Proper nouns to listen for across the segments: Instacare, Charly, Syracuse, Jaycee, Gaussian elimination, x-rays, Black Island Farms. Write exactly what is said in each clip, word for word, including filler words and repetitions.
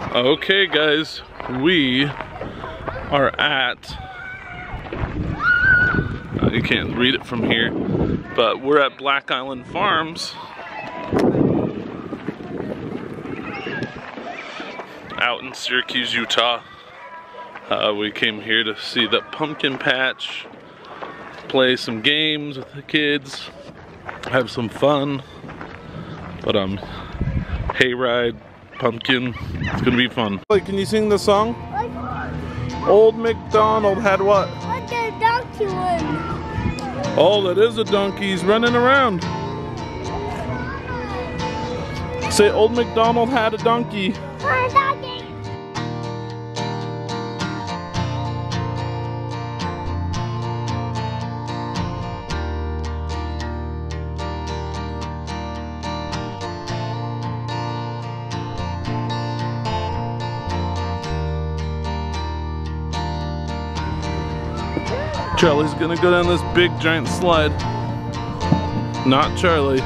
Okay guys, we are at, uh, you can't read it from here, but we're at Black Island Farms out in Syracuse, Utah. Uh, we came here to see the pumpkin patch, play some games with the kids, have some fun, but um, hayride, pumpkin, it's gonna be fun. Wait, can you sing the song? What? Old MacDonald had what? What's a donkey one? Oh, that is a donkey, he's running around. Say, Old MacDonald had a donkey. Had a donkey. Charlie's gonna go down this big giant slide. Not Charlie.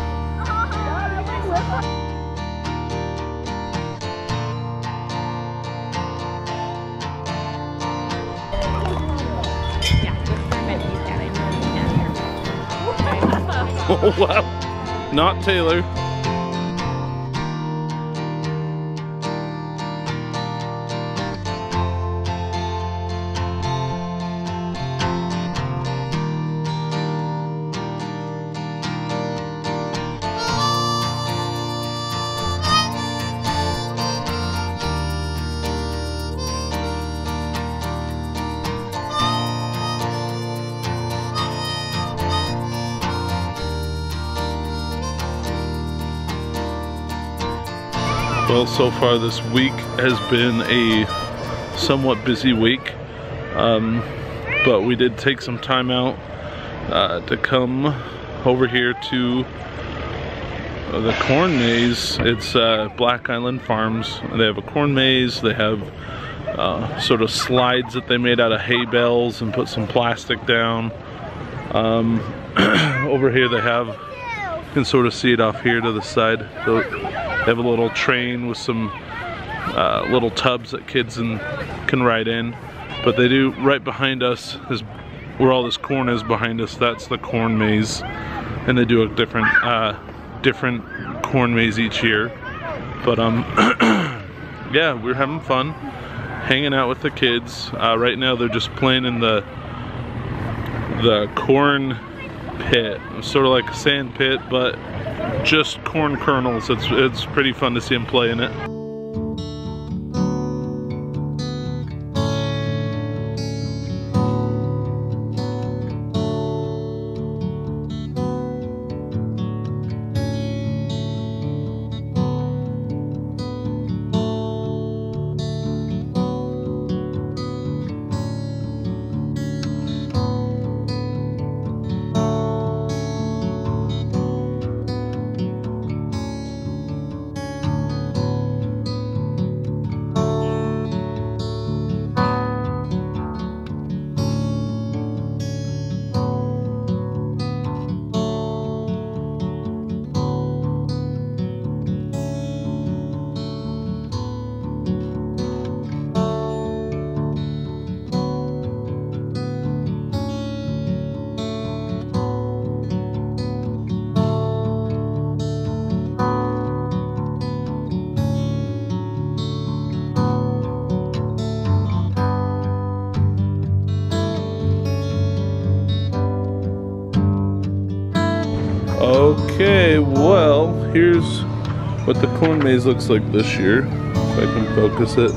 Oh wow, not Taylor. Well, so far this week has been a somewhat busy week, um, but we did take some time out uh, to come over here to the corn maze. It's uh, Black Island Farms. They have a corn maze. They have uh, sort of slides that they made out of hay bales and put some plastic down. Um, over here they have, you can sort of see it off here to the side. So, they have a little train with some uh, little tubs that kids in, can ride in. But they do, right behind us, is where all this corn is behind us, that's the corn maze. And they do a different uh, different corn maze each year. But um, yeah, we're having fun, hanging out with the kids. Uh, right now they're just playing in the, the corn pit. It's sort of like a sand pit, but just corn kernels. It's, it's pretty fun to see them play in it. Okay, well, here's what the corn maze looks like this year, if I can focus it.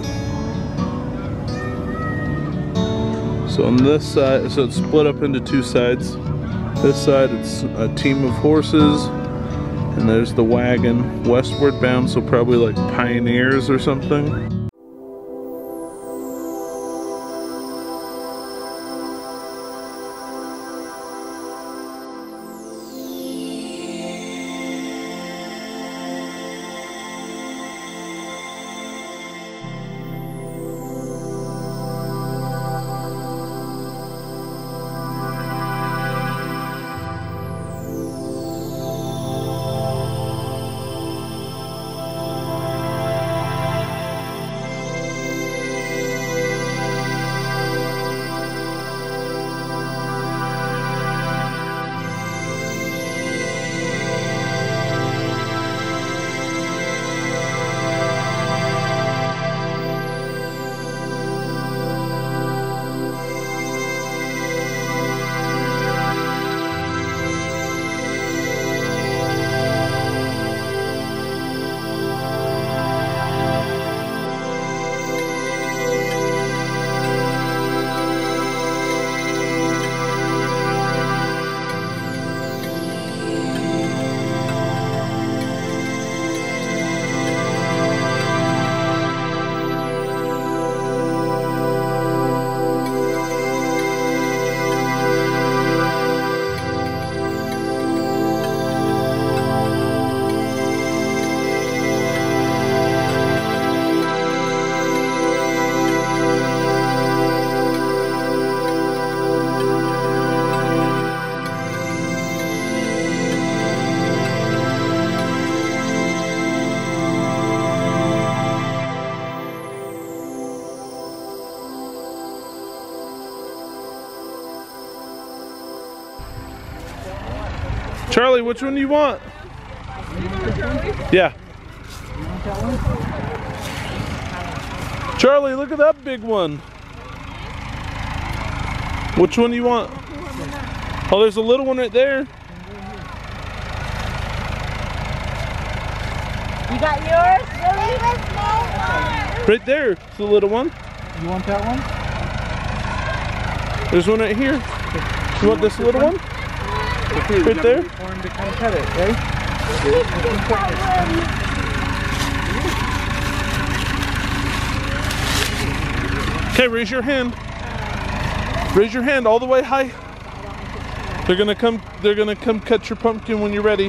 So on this side, so it's split up into two sides. This side, it's a team of horses, and there's the wagon, westward bound, so probably like pioneers or something. Charly, which one do you want? Yeah. Charly, look at that big one. Which one do you want? Oh, there's a little one right there. You got yours, Billy? Right there. It's the little one. You want that one? There's one right here. You want this little one? Right there? Okay, raise your hand. Raise your hand all the way high. They're gonna come. They're gonna come cut your pumpkin when you're ready.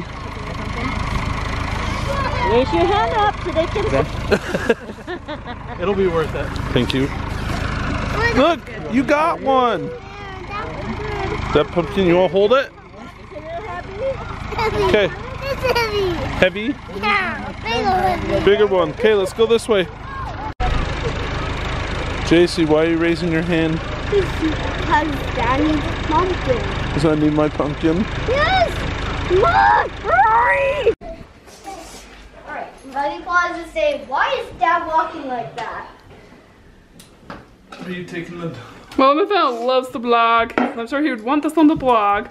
Raise your hand up so they can. It'll be worth it. Thank you. Look, you got one. That pumpkin. You wanna hold it? Okay. Heavy. Heavy. Yeah. Bigger one. Okay, let's go this way. Jaycee, why are you raising your hand? Because I need pumpkin. Because I need my pumpkin? Yes! Look! Hurry! Alright, somebody pause and say, why is Dad walking like that? Are you taking the... Well, my family loves the blog. I'm sure he would want this on the blog.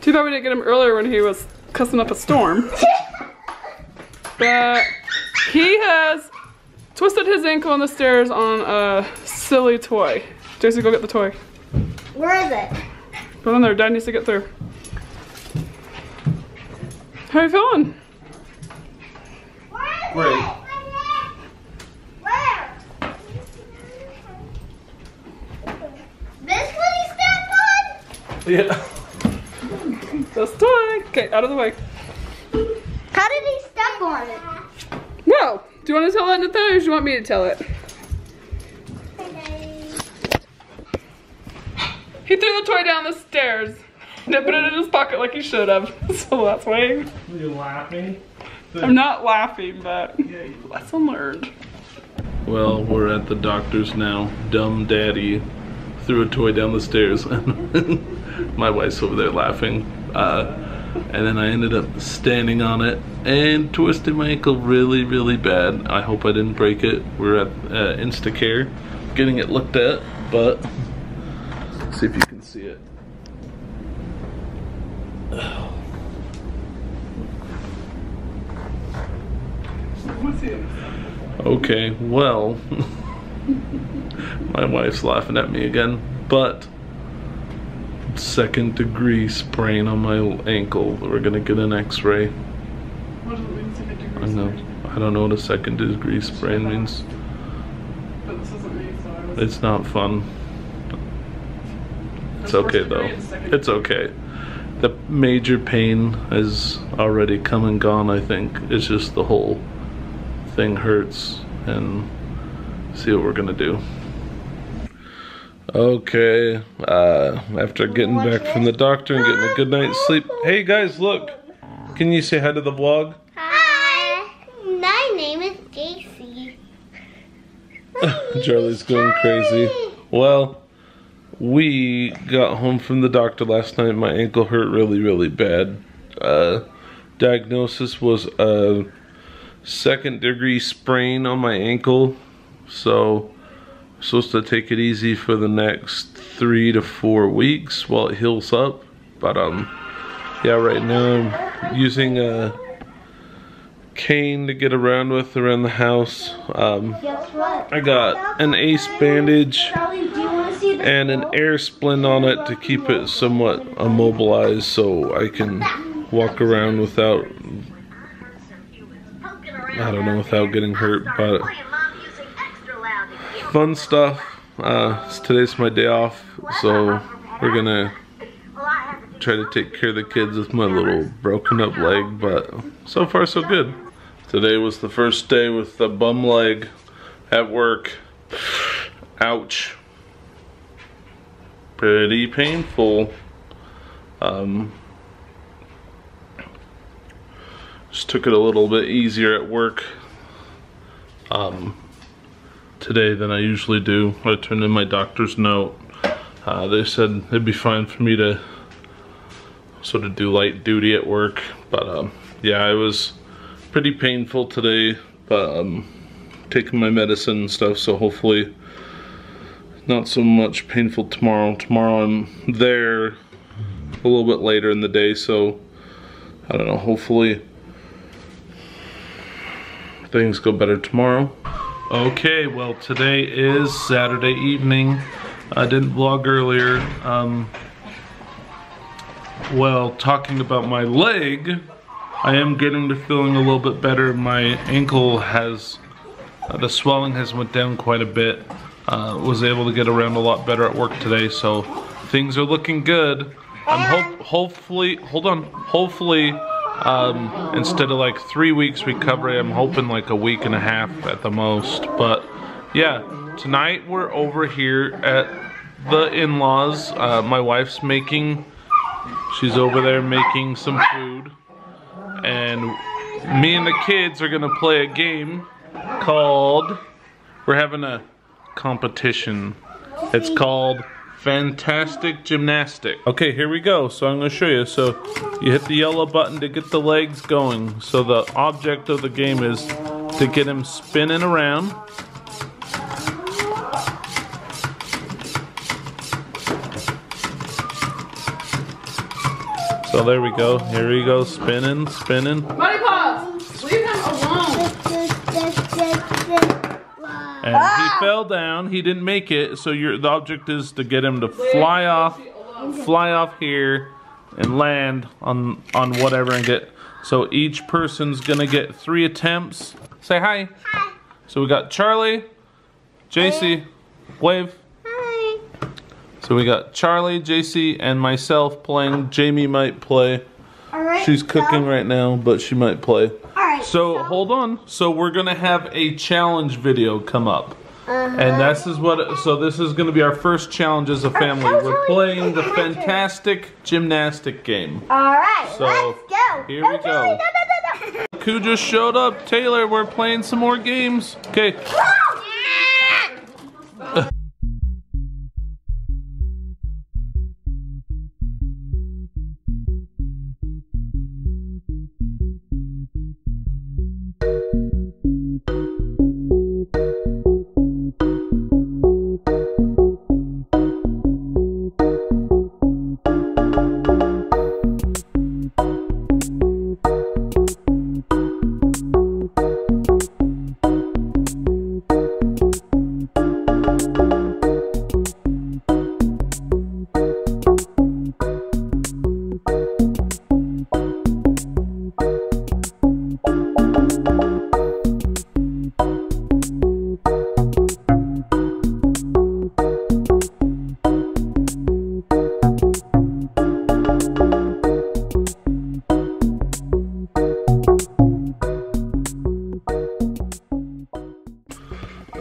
Too bad we didn't get him earlier when he was cussing up a storm. But he has twisted his ankle on the stairs on a silly toy. Jaycee, go get the toy. Where is it? Go in there. Dad needs to get through. How are you feeling? Where is Where? it? Where? This one he stepped on? Yeah. This toy. Okay, out of the way. How did he step on it? No. Do you want to tell that to them or do you want me to tell it? He threw the toy down the stairs and put it in his pocket like he should have. So that's why. You're laughing? I'm not laughing, but yeah, lesson learned. Well, we're at the doctor's now. Dumb daddy threw a toy down the stairs. My wife's over there laughing. Uh, and then I ended up standing on it and twisted my ankle really, really bad. I hope I didn't break it. We're at uh, Instacare getting it looked at, but... see if you can see it. Oh. Okay, well, my wife's laughing at me again, but second degree sprain on my ankle. We're gonna get an x-ray. What does it mean, second degree I know. Sprain? I don't know what a second degree sprain means. But this isn't me, so I was... It's not fun. It's okay though. It's okay. The major pain is already come and gone, I think. It's just the whole thing hurts and see what we're gonna do. Okay, uh, after getting back from the doctor and getting a good night's sleep. Hey guys, look. Can you say hi to the vlog? Hi. My name is Jaycee. Charlie's going crazy. Well, we got home from the doctor last night. My ankle hurt really, really bad. Uh, diagnosis was a second degree sprain on my ankle. So, I'm supposed to take it easy for the next three to four weeks while it heals up. But, um, yeah, right now I'm using a cane to get around with around the house. Um, I got an ace bandage and an air splint on it to keep it somewhat immobilized so I can walk around without, I don't know, without getting hurt. But fun stuff. Uh, today's my day off, so we're gonna try to take care of the kids with my little broken up leg, but so far so good. Today was the first day with the bum leg at work. Ouch. Pretty painful. Um, just took it a little bit easier at work um, today than I usually do. I turned in my doctor's note. Uh, they said it'd be fine for me to so to do light duty at work. But um, yeah, it was pretty painful today, but um, taking my medicine and stuff, so hopefully not so much painful tomorrow. Tomorrow I'm there a little bit later in the day, so I don't know, hopefully things go better tomorrow. Okay, well today is Saturday evening. I didn't vlog earlier. Um, well, talking about my leg, I am getting to feeling a little bit better. My ankle has, uh, the swelling has went down quite a bit. Uh, was able to get around a lot better at work today, so things are looking good. I'm ho hopefully, hold on, hopefully um, instead of like three weeks recovery, I'm hoping like a week and a half at the most. But yeah, tonight we're over here at the in-laws. Uh, my wife's making, she's over there making some food. And me and the kids are gonna play a game called, we're having a competition. It's called Fantastic Gymnastic. Okay, here we go. So I'm gonna show you. So you hit the yellow button to get the legs going. So the object of the game is to get him spinning around. So there we go. Here we go, spinning, spinning. Buddy Pops, leave him alone. And ah! He fell down. He didn't make it. So your the object is to get him to fly off, fly off here, and land on on whatever and get. So each person's gonna get three attempts. Say hi. Hi. So we got Charly, Jaycee, wave. So we got Charly, Jaycee, and myself playing. Jamie might play. All right, she's cooking so. right now, but she might play. All right, so, so hold on. So we're gonna have a challenge video come up, uh-huh. and this is what. So this is gonna be our first challenge as a family. We're playing the Fantastic Gymnastic game. All right, so let's go. Here we go. Look who just showed up, Taylor. We're playing some more games. Okay.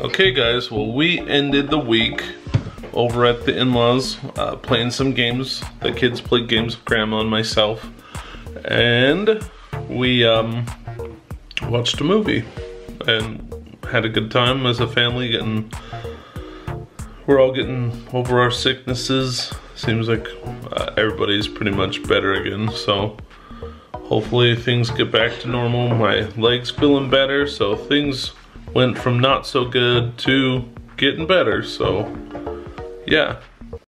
Okay guys, well we ended the week over at the in-laws uh, playing some games. The kids played games with Grandma and myself, and we um, watched a movie and had a good time as a family. Getting, we're all getting over our sicknesses. Seems like uh, everybody's pretty much better again, so hopefully things get back to normal. My leg's feeling better, so things went from not so good to getting better, so yeah.